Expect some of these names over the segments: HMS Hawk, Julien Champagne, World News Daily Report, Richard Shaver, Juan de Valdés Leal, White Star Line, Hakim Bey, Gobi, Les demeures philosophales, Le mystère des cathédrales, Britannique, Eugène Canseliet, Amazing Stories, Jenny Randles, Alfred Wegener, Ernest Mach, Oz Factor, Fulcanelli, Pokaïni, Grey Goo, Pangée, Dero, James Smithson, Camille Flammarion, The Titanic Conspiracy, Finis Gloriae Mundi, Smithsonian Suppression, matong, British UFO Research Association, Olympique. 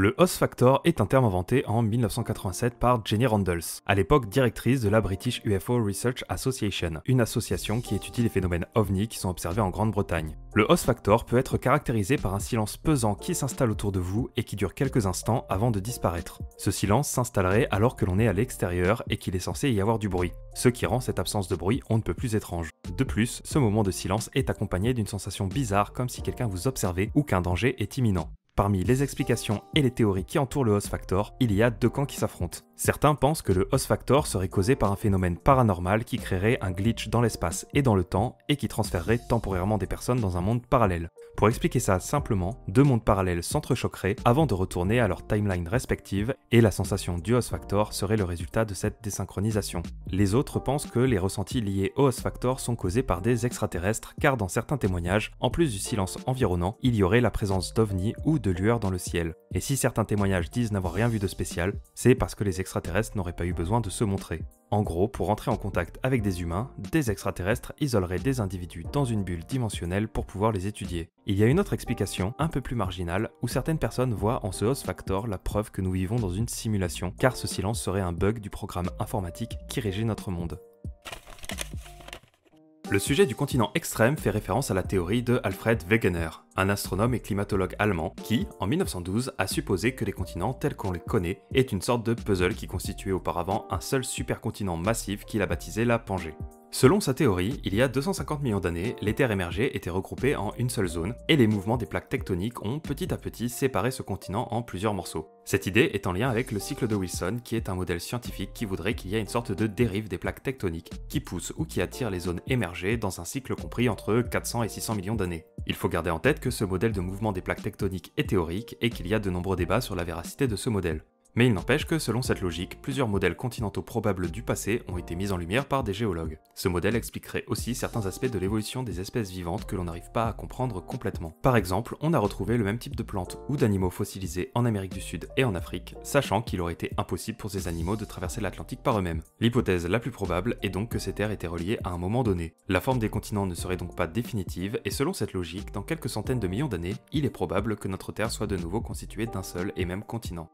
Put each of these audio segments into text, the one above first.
Le Oz Factor est un terme inventé en 1987 par Jenny Randles, à l'époque directrice de la British UFO Research Association, une association qui étudie les phénomènes ovnis qui sont observés en Grande-Bretagne. Le Oz Factor peut être caractérisé par un silence pesant qui s'installe autour de vous et qui dure quelques instants avant de disparaître. Ce silence s'installerait alors que l'on est à l'extérieur et qu'il est censé y avoir du bruit, ce qui rend cette absence de bruit on ne peut plus étrange. De plus, ce moment de silence est accompagné d'une sensation bizarre comme si quelqu'un vous observait ou qu'un danger est imminent. Parmi les explications et les théories qui entourent le Oz Factor, il y a deux camps qui s'affrontent. Certains pensent que le Oz Factor serait causé par un phénomène paranormal qui créerait un glitch dans l'espace et dans le temps et qui transférerait temporairement des personnes dans un monde parallèle. Pour expliquer ça simplement, deux mondes parallèles s'entrechoqueraient avant de retourner à leur timeline respective et la sensation du Oz Factor serait le résultat de cette désynchronisation. Les autres pensent que les ressentis liés au Oz Factor sont causés par des extraterrestres car dans certains témoignages, en plus du silence environnant, il y aurait la présence d'ovnis ou de lueurs dans le ciel. Et si certains témoignages disent n'avoir rien vu de spécial, c'est parce que les extraterrestres n'auraient pas eu besoin de se montrer. En gros, pour entrer en contact avec des humains, des extraterrestres isoleraient des individus dans une bulle dimensionnelle pour pouvoir les étudier. Il y a une autre explication, un peu plus marginale, où certaines personnes voient en ce Oz Factor la preuve que nous vivons dans une simulation, car ce silence serait un bug du programme informatique qui régit notre monde. Le sujet du continent extrême fait référence à la théorie de Alfred Wegener, un astronome et climatologue allemand qui, en 1912, a supposé que les continents tels qu'on les connaît est une sorte de puzzle qui constituait auparavant un seul supercontinent massif qu'il a baptisé la Pangée. Selon sa théorie, il y a 250 millions d'années, les terres émergées étaient regroupées en une seule zone, et les mouvements des plaques tectoniques ont petit à petit séparé ce continent en plusieurs morceaux. Cette idée est en lien avec le cycle de Wilson, qui est un modèle scientifique qui voudrait qu'il y ait une sorte de dérive des plaques tectoniques, qui pousse ou qui attire les zones émergées dans un cycle compris entre 400 et 600 millions d'années. Il faut garder en tête que ce modèle de mouvement des plaques tectoniques est théorique, et qu'il y a de nombreux débats sur la véracité de ce modèle. Mais il n'empêche que, selon cette logique, plusieurs modèles continentaux probables du passé ont été mis en lumière par des géologues. Ce modèle expliquerait aussi certains aspects de l'évolution des espèces vivantes que l'on n'arrive pas à comprendre complètement. Par exemple, on a retrouvé le même type de plantes ou d'animaux fossilisés en Amérique du Sud et en Afrique, sachant qu'il aurait été impossible pour ces animaux de traverser l'Atlantique par eux-mêmes. L'hypothèse la plus probable est donc que ces terres étaient reliées à un moment donné. La forme des continents ne serait donc pas définitive, et selon cette logique, dans quelques centaines de millions d'années, il est probable que notre Terre soit de nouveau constituée d'un seul et même continent.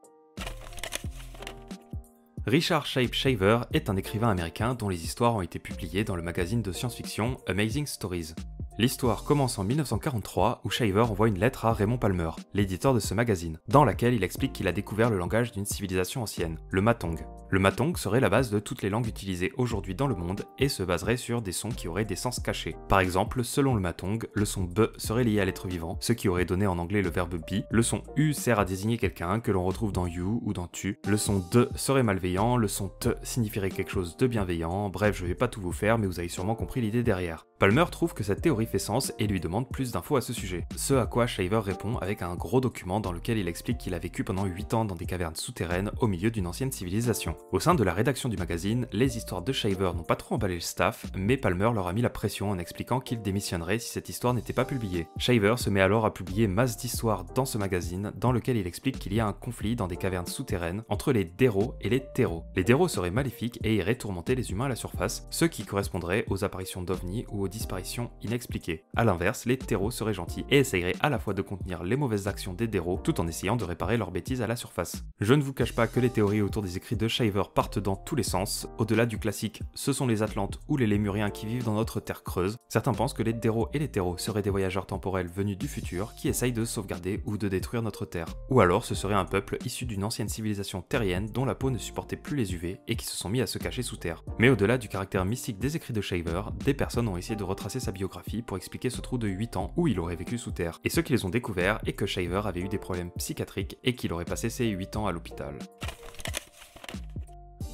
Richard Shaver est un écrivain américain dont les histoires ont été publiées dans le magazine de science-fiction Amazing Stories. L'histoire commence en 1943 où Shaver envoie une lettre à Raymond Palmer, l'éditeur de ce magazine, dans laquelle il explique qu'il a découvert le langage d'une civilisation ancienne, le matong. Le matong serait la base de toutes les langues utilisées aujourd'hui dans le monde et se baserait sur des sons qui auraient des sens cachés. Par exemple, selon le matong, le son b serait lié à l'être vivant, ce qui aurait donné en anglais le verbe be, le son u sert à désigner quelqu'un que l'on retrouve dans you ou dans tu, le son de serait malveillant, le son te signifierait quelque chose de bienveillant, bref je vais pas tout vous faire mais vous avez sûrement compris l'idée derrière. Palmer trouve que cette théorie fait sens et lui demande plus d'infos à ce sujet, ce à quoi Shaver répond avec un gros document dans lequel il explique qu'il a vécu pendant 8 ans dans des cavernes souterraines au milieu d'une ancienne civilisation. Au sein de la rédaction du magazine, les histoires de Shaver n'ont pas trop emballé le staff, mais Palmer leur a mis la pression en expliquant qu'il démissionnerait si cette histoire n'était pas publiée. Shaver se met alors à publier masse d'histoires dans ce magazine dans lequel il explique qu'il y a un conflit dans des cavernes souterraines entre les Dero et les Tero. Les Dero seraient maléfiques et iraient tourmenter les humains à la surface, ce qui correspondrait aux apparitions d'ovnis ou aux disparitions inexpliquées. A l'inverse, les Tero seraient gentils et essaieraient à la fois de contenir les mauvaises actions des Dero tout en essayant de réparer leurs bêtises à la surface. Je ne vous cache pas que les théories autour des écrits de Shaver partent dans tous les sens. Au-delà du classique « ce sont les Atlantes ou les Lémuriens qui vivent dans notre terre creuse », certains pensent que les Dero et les Tero seraient des voyageurs temporels venus du futur qui essayent de sauvegarder ou de détruire notre terre. Ou alors ce serait un peuple issu d'une ancienne civilisation terrienne dont la peau ne supportait plus les UV et qui se sont mis à se cacher sous terre. Mais au-delà du caractère mystique des écrits de Shaver, des personnes ont essayé de retracer sa biographie pour expliquer ce trou de 8 ans où il aurait vécu sous terre. Et ce qu'ils ont découvert est que Shaver avait eu des problèmes psychiatriques et qu'il aurait passé ses 8 ans à l'hôpital.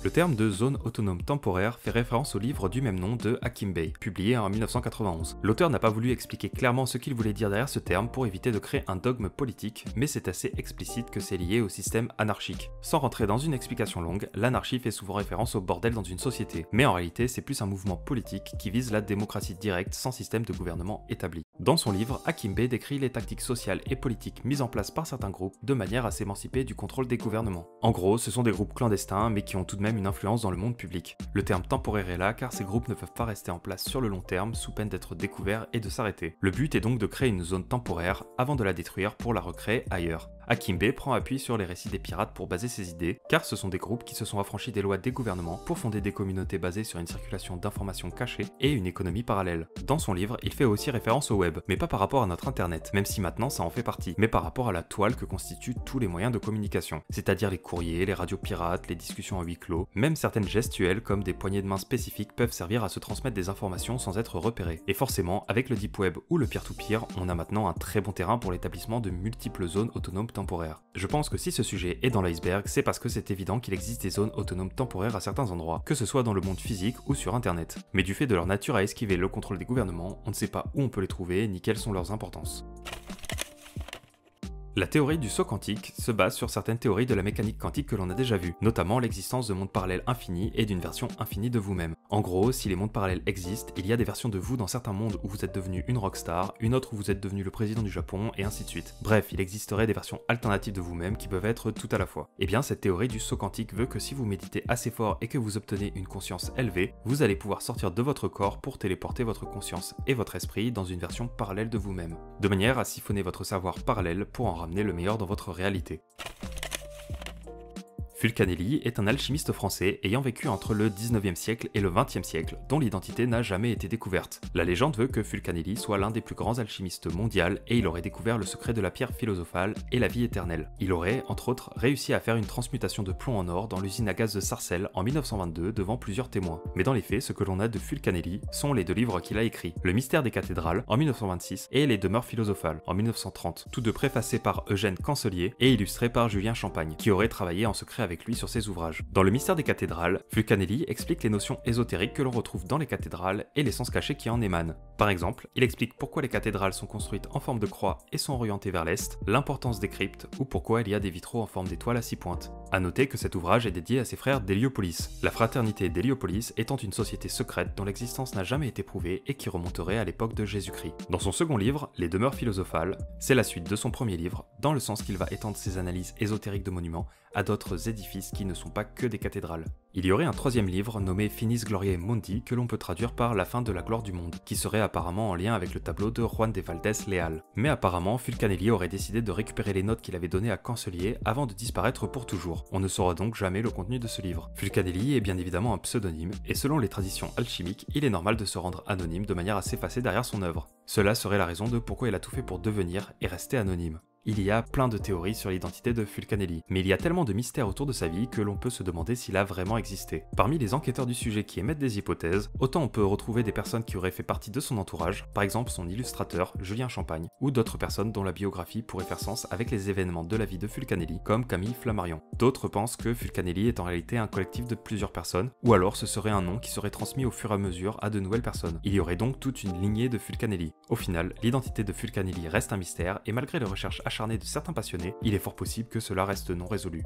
Le terme de zone autonome temporaire fait référence au livre du même nom de Hakim Bey, publié en 1991. L'auteur n'a pas voulu expliquer clairement ce qu'il voulait dire derrière ce terme pour éviter de créer un dogme politique, mais c'est assez explicite que c'est lié au système anarchique. Sans rentrer dans une explication longue, l'anarchie fait souvent référence au bordel dans une société, mais en réalité c'est plus un mouvement politique qui vise la démocratie directe sans système de gouvernement établi. Dans son livre, Hakim Bey décrit les tactiques sociales et politiques mises en place par certains groupes de manière à s'émanciper du contrôle des gouvernements. En gros, ce sont des groupes clandestins mais qui ont tout de même une influence dans le monde public. Le terme temporaire est là car ces groupes ne peuvent pas rester en place sur le long terme sous peine d'être découverts et de s'arrêter. Le but est donc de créer une zone temporaire avant de la détruire pour la recréer ailleurs. Hakim Bey prend appui sur les récits des pirates pour baser ses idées, car ce sont des groupes qui se sont affranchis des lois des gouvernements pour fonder des communautés basées sur une circulation d'informations cachées et une économie parallèle. Dans son livre, il fait aussi référence au web, mais pas par rapport à notre internet, même si maintenant ça en fait partie, mais par rapport à la toile que constituent tous les moyens de communication, c'est-à-dire les courriers, les radios pirates, les discussions en huis clos, même certaines gestuelles comme des poignées de main spécifiques peuvent servir à se transmettre des informations sans être repérées. Et forcément, avec le deep web ou le peer-to-peer, on a maintenant un très bon terrain pour l'établissement de multiples zones autonomes temporaires. Je pense que si ce sujet est dans l'iceberg, c'est parce que c'est évident qu'il existe des zones autonomes temporaires à certains endroits, que ce soit dans le monde physique ou sur internet. Mais du fait de leur nature à esquiver le contrôle des gouvernements, on ne sait pas où on peut les trouver ni quelles sont leurs importances. La théorie du saut quantique se base sur certaines théories de la mécanique quantique que l'on a déjà vues, notamment l'existence de mondes parallèles infinis et d'une version infinie de vous-même. En gros, si les mondes parallèles existent, il y a des versions de vous dans certains mondes où vous êtes devenu une rockstar, une autre où vous êtes devenu le président du Japon, et ainsi de suite. Bref, il existerait des versions alternatives de vous-même qui peuvent être tout à la fois. Et bien, cette théorie du saut quantique veut que si vous méditez assez fort et que vous obtenez une conscience élevée, vous allez pouvoir sortir de votre corps pour téléporter votre conscience et votre esprit dans une version parallèle de vous-même, de manière à siphonner votre savoir parallèle pour en ramener le meilleur dans votre réalité. Fulcanelli est un alchimiste français ayant vécu entre le 19e siècle et le 20e siècle, dont l'identité n'a jamais été découverte. La légende veut que Fulcanelli soit l'un des plus grands alchimistes mondiaux et il aurait découvert le secret de la pierre philosophale et la vie éternelle. Il aurait, entre autres, réussi à faire une transmutation de plomb en or dans l'usine à gaz de Sarcelles en 1922 devant plusieurs témoins. Mais dans les faits, ce que l'on a de Fulcanelli sont les deux livres qu'il a écrits, Le mystère des cathédrales en 1926 et Les demeures philosophales en 1930, tous deux préfacés par Eugène Canseliet et illustrés par Julien Champagne, qui aurait travaillé en secret avec lui sur ses ouvrages. Dans Le mystère des cathédrales, Fulcanelli explique les notions ésotériques que l'on retrouve dans les cathédrales et les sens cachés qui en émanent. Par exemple, il explique pourquoi les cathédrales sont construites en forme de croix et sont orientées vers l'est, l'importance des cryptes ou pourquoi il y a des vitraux en forme d'étoiles à 6 pointes. A noter que cet ouvrage est dédié à ses frères d'Héliopolis, la fraternité d'Héliopolis étant une société secrète dont l'existence n'a jamais été prouvée et qui remonterait à l'époque de Jésus-Christ. Dans son second livre, Les demeures philosophales, c'est la suite de son premier livre, dans le sens qu'il va étendre ses analyses ésotériques de monuments à d'autres édifices qui ne sont pas que des cathédrales. Il y aurait un troisième livre nommé Finis Gloriae Mundi que l'on peut traduire par La fin de la gloire du monde, qui serait apparemment en lien avec le tableau de Juan de Valdés Leal. Mais apparemment, Fulcanelli aurait décidé de récupérer les notes qu'il avait données à Canselier avant de disparaître pour toujours. On ne saura donc jamais le contenu de ce livre. Fulcanelli est bien évidemment un pseudonyme, et selon les traditions alchimiques, il est normal de se rendre anonyme de manière à s'effacer derrière son œuvre. Cela serait la raison de pourquoi il a tout fait pour devenir et rester anonyme. Il y a plein de théories sur l'identité de Fulcanelli, mais il y a tellement de mystères autour de sa vie que l'on peut se demander s'il a vraiment existé. Parmi les enquêteurs du sujet qui émettent des hypothèses, autant on peut retrouver des personnes qui auraient fait partie de son entourage, par exemple son illustrateur, Julien Champagne, ou d'autres personnes dont la biographie pourrait faire sens avec les événements de la vie de Fulcanelli, comme Camille Flammarion. D'autres pensent que Fulcanelli est en réalité un collectif de plusieurs personnes, ou alors ce serait un nom qui serait transmis au fur et à mesure à de nouvelles personnes. Il y aurait donc toute une lignée de Fulcanelli. Au final, l'identité de Fulcanelli reste un mystère, et malgré les recherches acharné de certains passionnés, il est fort possible que cela reste non résolu.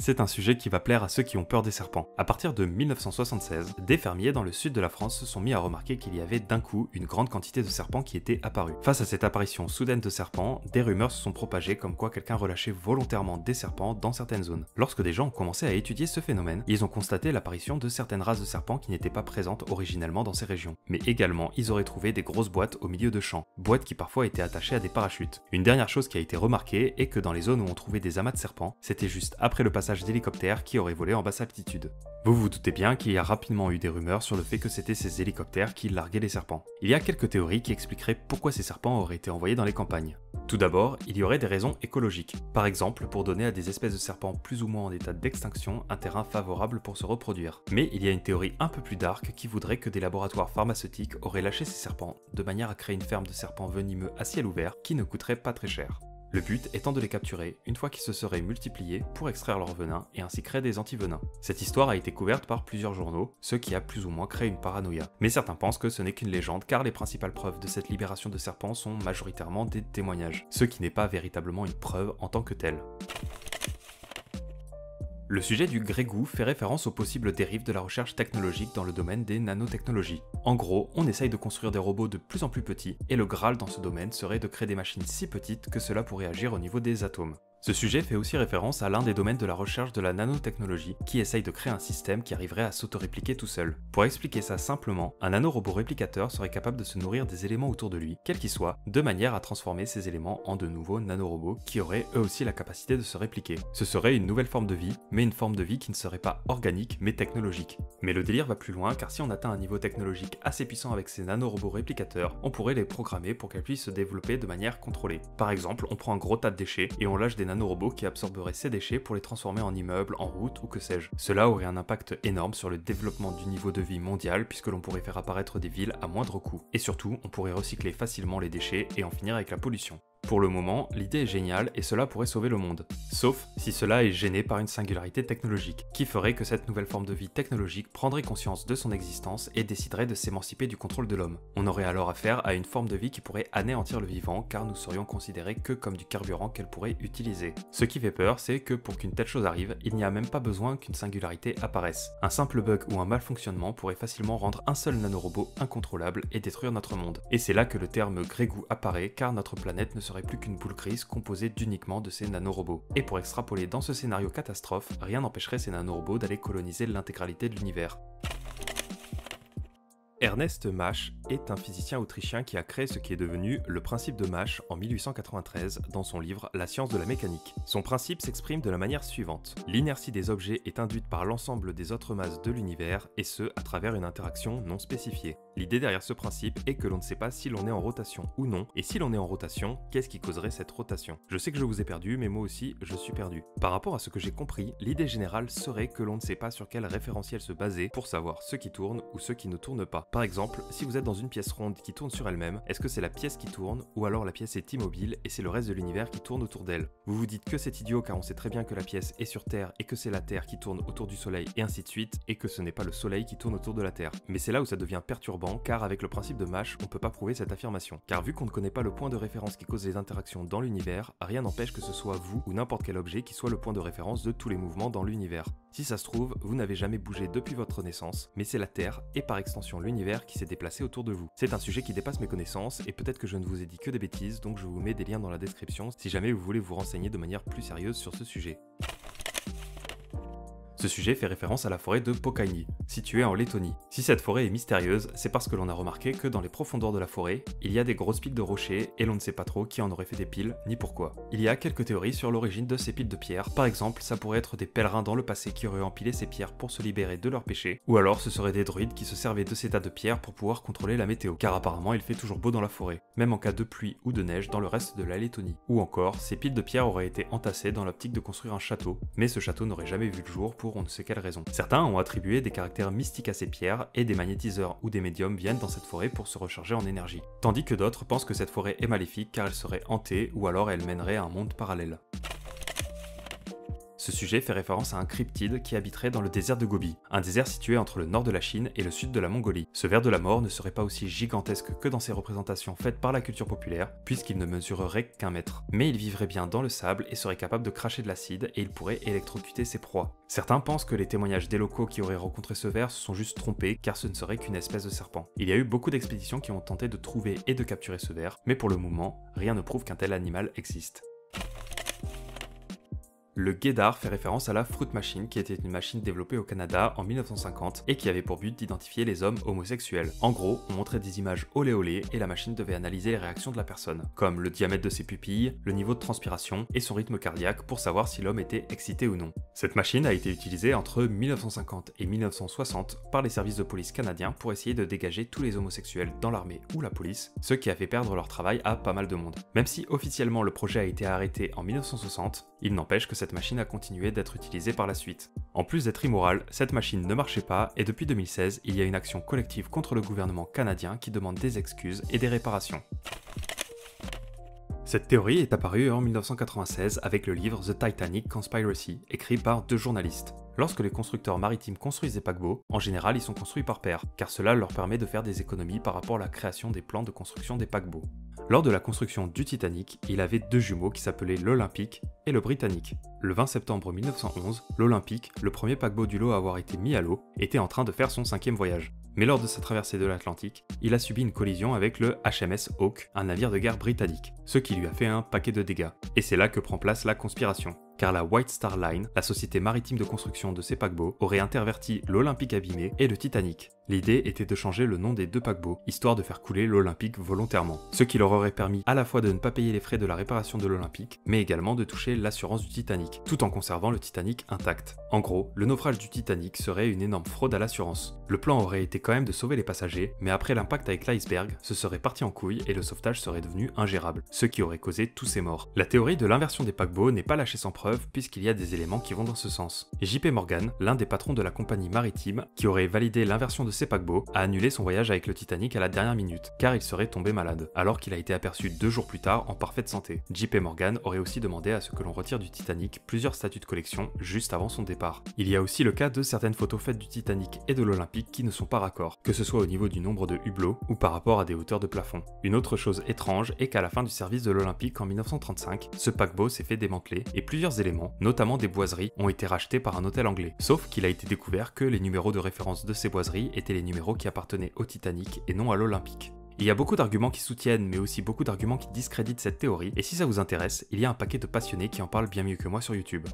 C'est un sujet qui va plaire à ceux qui ont peur des serpents. À partir de 1976, des fermiers dans le sud de la France se sont mis à remarquer qu'il y avait d'un coup une grande quantité de serpents qui étaient apparus. Face à cette apparition soudaine de serpents, des rumeurs se sont propagées comme quoi quelqu'un relâchait volontairement des serpents dans certaines zones. Lorsque des gens ont commencé à étudier ce phénomène, ils ont constaté l'apparition de certaines races de serpents qui n'étaient pas présentes originellement dans ces régions. Mais également, ils auraient trouvé des grosses boîtes au milieu de champs, boîtes qui parfois étaient attachées à des parachutes. Une dernière chose qui a été remarquée est que dans les zones où on trouvait des amas de serpents, c'était juste après le passage d'hélicoptères qui auraient volé en basse altitude. Vous vous doutez bien qu'il y a rapidement eu des rumeurs sur le fait que c'était ces hélicoptères qui larguaient les serpents. Il y a quelques théories qui expliqueraient pourquoi ces serpents auraient été envoyés dans les campagnes. Tout d'abord, il y aurait des raisons écologiques. Par exemple, pour donner à des espèces de serpents plus ou moins en état d'extinction un terrain favorable pour se reproduire. Mais il y a une théorie un peu plus dark qui voudrait que des laboratoires pharmaceutiques auraient lâché ces serpents de manière à créer une ferme de serpents venimeux à ciel ouvert qui ne coûterait pas très cher. Le but étant de les capturer une fois qu'ils se seraient multipliés pour extraire leur venin et ainsi créer des antivenins. Cette histoire a été couverte par plusieurs journaux, ce qui a plus ou moins créé une paranoïa. Mais certains pensent que ce n'est qu'une légende car les principales preuves de cette libération de serpents sont majoritairement des témoignages, ce qui n'est pas véritablement une preuve en tant que telle. Le sujet du Grey Goo fait référence aux possibles dérives de la recherche technologique dans le domaine des nanotechnologies. En gros, on essaye de construire des robots de plus en plus petits, et le Graal dans ce domaine serait de créer des machines si petites que cela pourrait agir au niveau des atomes. Ce sujet fait aussi référence à l'un des domaines de la recherche de la nanotechnologie qui essaye de créer un système qui arriverait à s'autorépliquer tout seul. Pour expliquer ça simplement, un nanorobot réplicateur serait capable de se nourrir des éléments autour de lui, quels qu'ils soient, de manière à transformer ces éléments en de nouveaux nanorobots qui auraient eux aussi la capacité de se répliquer. Ce serait une nouvelle forme de vie, mais une forme de vie qui ne serait pas organique mais technologique. Mais le délire va plus loin car si on atteint un niveau technologique assez puissant avec ces nanorobots réplicateurs, on pourrait les programmer pour qu'elles puissent se développer de manière contrôlée. Par exemple, on prend un gros tas de déchets et on lâche des nanorobots qui absorberaient ces déchets pour les transformer en immeubles, en routes ou que sais-je. Cela aurait un impact énorme sur le développement du niveau de vie mondial puisque l'on pourrait faire apparaître des villes à moindre coût. Et surtout, on pourrait recycler facilement les déchets et en finir avec la pollution. Pour le moment, l'idée est géniale et cela pourrait sauver le monde. Sauf si cela est gêné par une singularité technologique, qui ferait que cette nouvelle forme de vie technologique prendrait conscience de son existence et déciderait de s'émanciper du contrôle de l'homme. On aurait alors affaire à une forme de vie qui pourrait anéantir le vivant car nous serions considérés que comme du carburant qu'elle pourrait utiliser. Ce qui fait peur, c'est que pour qu'une telle chose arrive, il n'y a même pas besoin qu'une singularité apparaisse. Un simple bug ou un malfonctionnement pourrait facilement rendre un seul nanorobot incontrôlable et détruire notre monde. Et c'est là que le terme Grey Goo apparaît car notre planète ne serait plus qu'une boule grise composée d'uniquement de ces nanorobots. Et pour extrapoler dans ce scénario catastrophe, rien n'empêcherait ces nanorobots d'aller coloniser l'intégralité de l'univers. Ernest Mach est un physicien autrichien qui a créé ce qui est devenu le principe de Mach en 1893 dans son livre La science de la mécanique. Son principe s'exprime de la manière suivante. L'inertie des objets est induite par l'ensemble des autres masses de l'univers et ce, à travers une interaction non spécifiée. L'idée derrière ce principe est que l'on ne sait pas si l'on est en rotation ou non, et si l'on est en rotation, qu'est-ce qui causerait cette rotation? Je sais que je vous ai perdu, mais moi aussi, je suis perdu. Par rapport à ce que j'ai compris, l'idée générale serait que l'on ne sait pas sur quel référentiel se baser pour savoir ce qui tourne ou ce qui ne tourne pas. Par exemple, si vous êtes dans une pièce ronde qui tourne sur elle-même, est-ce que c'est la pièce qui tourne, ou alors la pièce est immobile et c'est le reste de l'univers qui tourne autour d'elle? Vous vous dites que c'est idiot car on sait très bien que la pièce est sur Terre et que c'est la Terre qui tourne autour du Soleil et ainsi de suite, et que ce n'est pas le Soleil qui tourne autour de la Terre. Mais c'est là où ça devient perturbant, car avec le principe de Mach, on peut pas prouver cette affirmation. Car vu qu'on ne connaît pas le point de référence qui cause les interactions dans l'univers, rien n'empêche que ce soit vous ou n'importe quel objet qui soit le point de référence de tous les mouvements dans l'univers. Si ça se trouve, vous n'avez jamais bougé depuis votre naissance, mais c'est la Terre, et par extension l'univers, qui s'est déplacé autour de vous. C'est un sujet qui dépasse mes connaissances, et peut-être que je ne vous ai dit que des bêtises, donc je vous mets des liens dans la description si jamais vous voulez vous renseigner de manière plus sérieuse sur ce sujet. Ce sujet fait référence à la forêt de Pokaïni, située en Lettonie. Si cette forêt est mystérieuse, c'est parce que l'on a remarqué que dans les profondeurs de la forêt, il y a des grosses piles de rochers et l'on ne sait pas trop qui en aurait fait des piles, ni pourquoi. Il y a quelques théories sur l'origine de ces piles de pierres. Par exemple, ça pourrait être des pèlerins dans le passé qui auraient empilé ces pierres pour se libérer de leurs péchés, ou alors ce seraient des druides qui se servaient de ces tas de pierres pour pouvoir contrôler la météo, car apparemment il fait toujours beau dans la forêt, même en cas de pluie ou de neige dans le reste de la Lettonie. Ou encore, ces piles de pierres auraient été entassées dans l'optique de construire un château, mais ce château n'aurait jamais vu le jour pour on ne sait quelle raison. Certains ont attribué des caractères mystiques à ces pierres et des magnétiseurs ou des médiums viennent dans cette forêt pour se recharger en énergie. Tandis que d'autres pensent que cette forêt est maléfique car elle serait hantée ou alors elle mènerait à un monde parallèle. Ce sujet fait référence à un cryptide qui habiterait dans le désert de Gobi, un désert situé entre le nord de la Chine et le sud de la Mongolie. Ce ver de la mort ne serait pas aussi gigantesque que dans ses représentations faites par la culture populaire, puisqu'il ne mesurerait qu'1 mètre. Mais il vivrait bien dans le sable et serait capable de cracher de l'acide et il pourrait électrocuter ses proies. Certains pensent que les témoignages des locaux qui auraient rencontré ce ver se sont juste trompés car ce ne serait qu'une espèce de serpent. Il y a eu beaucoup d'expéditions qui ont tenté de trouver et de capturer ce ver, mais pour le moment, rien ne prouve qu'un tel animal existe. Le guédard fait référence à la Fruit Machine qui était une machine développée au Canada en 1950 et qui avait pour but d'identifier les hommes homosexuels. En gros, on montrait des images olé olé et la machine devait analyser les réactions de la personne, comme le diamètre de ses pupilles, le niveau de transpiration et son rythme cardiaque pour savoir si l'homme était excité ou non. Cette machine a été utilisée entre 1950 et 1960 par les services de police canadiens pour essayer de dégager tous les homosexuels dans l'armée ou la police, ce qui a fait perdre leur travail à pas mal de monde. Même si officiellement le projet a été arrêté en 1960, il n'empêche que cette machine a continué d'être utilisée par la suite. En plus d'être immorale, cette machine ne marchait pas et depuis 2016, il y a une action collective contre le gouvernement canadien qui demande des excuses et des réparations. Cette théorie est apparue en 1996 avec le livre The Titanic Conspiracy, écrit par 2 journalistes. Lorsque les constructeurs maritimes construisent des paquebots, en général ils sont construits par paires, car cela leur permet de faire des économies par rapport à la création des plans de construction des paquebots. Lors de la construction du Titanic, il avait 2 jumeaux qui s'appelaient l'Olympique et le Britannique. Le 20 septembre 1911, l'Olympique, le premier paquebot du lot à avoir été mis à l'eau, était en train de faire son 5e voyage. mais lors de sa traversée de l'Atlantique, il a subi une collision avec le HMS Hawk, un navire de guerre britannique, ce qui lui a fait un paquet de dégâts. Et c'est là que prend place la conspiration, car la White Star Line, la société maritime de construction de ces paquebots, aurait interverti l'Olympique abîmé et le Titanic. L'idée était de changer le nom des deux paquebots, histoire de faire couler l'Olympique volontairement, ce qui leur aurait permis à la fois de ne pas payer les frais de la réparation de l'Olympique, mais également de toucher l'assurance du Titanic, tout en conservant le Titanic intact. En gros, le naufrage du Titanic serait une énorme fraude à l'assurance. Le plan aurait été quand même de sauver les passagers, mais après l'impact avec l'iceberg, ce serait parti en couille et le sauvetage serait devenu ingérable, ce qui aurait causé tous ces morts. La théorie de l'inversion des paquebots n'est pas lâchée sans preuve, puisqu'il y a des éléments qui vont dans ce sens. JP Morgan, l'un des patrons de la compagnie maritime, qui aurait validé l'inversion de ses paquebots, a annulé son voyage avec le Titanic à la dernière minute, car il serait tombé malade, alors qu'il a été aperçu 2 jours plus tard en parfaite santé. JP Morgan aurait aussi demandé à ce que l'on retire du Titanic plusieurs statues de collection juste avant son départ. Il y a aussi le cas de certaines photos faites du Titanic et de l'Olympique qui ne sont pas raccords, que ce soit au niveau du nombre de hublots ou par rapport à des hauteurs de plafond. Une autre chose étrange est qu'à la fin du service de l'Olympique en 1935, ce paquebot s'est fait démanteler et plusieurs éléments, notamment des boiseries, ont été rachetés par un hôtel anglais, sauf qu'il a été découvert que les numéros de référence de ces boiseries étaient les numéros qui appartenaient au Titanic et non à l'Olympique. Il y a beaucoup d'arguments qui soutiennent, mais aussi beaucoup d'arguments qui discréditent cette théorie, et si ça vous intéresse, il y a un paquet de passionnés qui en parlent bien mieux que moi sur YouTube.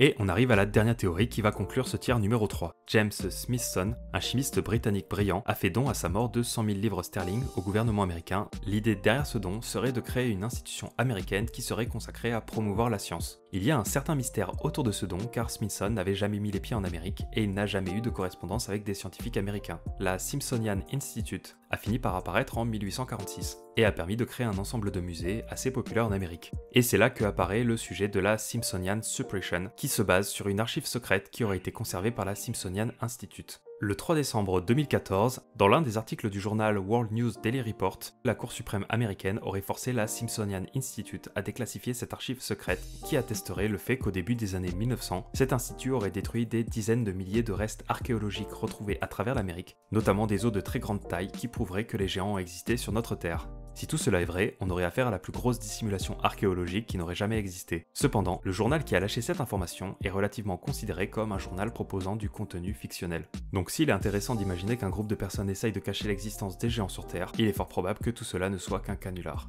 Et on arrive à la dernière théorie qui va conclure ce tiers numéro 3. James Smithson, un chimiste britannique brillant, a fait don à sa mort de 100 000 livres sterling au gouvernement américain. L'idée derrière ce don serait de créer une institution américaine qui serait consacrée à promouvoir la science. Il y a un certain mystère autour de ce don car Smithson n'avait jamais mis les pieds en Amérique et il n'a jamais eu de correspondance avec des scientifiques américains. La Smithsonian Institute a fini par apparaître en 1846 et a permis de créer un ensemble de musées assez populaires en Amérique. Et c'est là que apparaît le sujet de la Smithsonian Suppression qui se base sur une archive secrète qui aurait été conservée par la Smithsonian Institute. Le 3 décembre 2014, dans l'un des articles du journal World News Daily Report, la Cour suprême américaine aurait forcé la Smithsonian Institute à déclassifier cette archive secrète qui attesterait le fait qu'au début des années 1900, cet institut aurait détruit des dizaines de milliers de restes archéologiques retrouvés à travers l'Amérique, notamment des os de très grande taille qui prouveraient que les géants ont existé sur notre Terre. Si tout cela est vrai, on aurait affaire à la plus grosse dissimulation archéologique qui n'aurait jamais existé. Cependant, le journal qui a lâché cette information est relativement considéré comme un journal proposant du contenu fictionnel. Donc s'il est intéressant d'imaginer qu'un groupe de personnes essaye de cacher l'existence des géants sur Terre, il est fort probable que tout cela ne soit qu'un canular.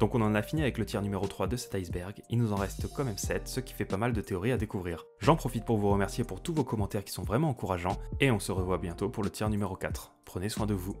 Donc on en a fini avec le tiers numéro 3 de cet iceberg, il nous en reste quand même 7, ce qui fait pas mal de théories à découvrir. J'en profite pour vous remercier pour tous vos commentaires qui sont vraiment encourageants, et on se revoit bientôt pour le tiers numéro 4. Prenez soin de vous.